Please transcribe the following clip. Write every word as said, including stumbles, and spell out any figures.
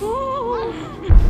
Oh!